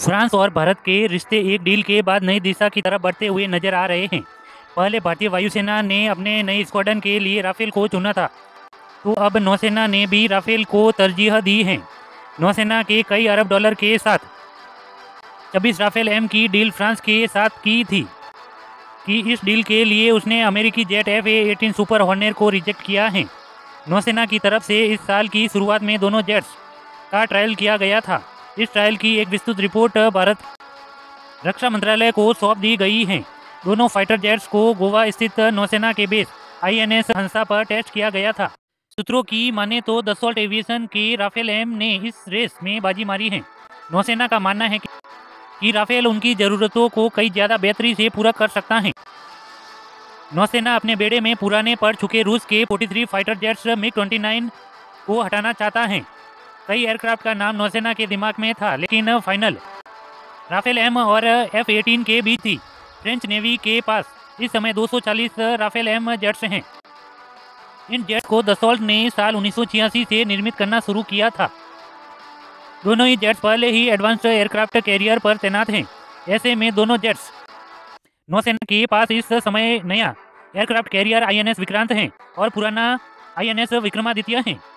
France और भारत के रिश्ते एक डील के बाद नई दिशा की तरफ बढ़ते हुए नजर आ रहे हैं। पहले भारतीय वायुसेना ने अपने नए स्क्वाड्रन के लिए राफेल को चुना था, तो अब नौसेना ने भी राफेल को तरजीह दी है। नौसेना के कई अरब डॉलर के साथ 26 राफेल एम की डील फ्रांस के साथ की थी कि इस डील के लिए उसने अमेरिकी जेट एफ-18 सुपर हॉर्नर को रिजेक्ट किया है। नौसेना की तरफ से इस साल की शुरुआत में दोनों जेट्स का ट्रायल किया गया था। इस ट्रायल की एक विस्तृत रिपोर्ट भारत रक्षा मंत्रालय को सौंप दी गई है। दोनों फाइटर जेट्स को गोवा स्थित नौसेना के बेस आईएनएस हंसा पर टेस्ट किया गया था। सूत्रों की माने तो डसॉल्ट एविएशन के राफेल एम ने इस रेस में बाजी मारी है। नौसेना का मानना है कि राफेल उनकी ज़रूरतों को कई ज़्यादा बेहतरी से पूरा कर सकता है। नौसेना अपने बेड़े में पुराने पड़ चुके रूस के 43 फाइटर जेट्स मिग-29 को हटाना चाहता है। कई एयरक्राफ्ट का नाम नौसेना के दिमाग में था, लेकिन फाइनल राफेल एम और F-18 के बीच थी। फ्रेंच नेवी के पास इस समय 240 राफेल एम जेट्स हैं। इन जेट्स को डसॉल्ट ने साल 1986 से निर्मित करना शुरू किया था। दोनों ही जेट्स पहले ही एडवांस्ड एयरक्राफ्ट कैरियर पर तैनात हैं। ऐसे में दोनों जेट्स नौसेना के पास इस समय नया एयरक्राफ्ट कैरियर आईएनएस विक्रांत हैं और पुराना आईएनएस विक्रमादित्य हैं।